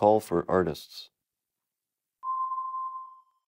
call for artists.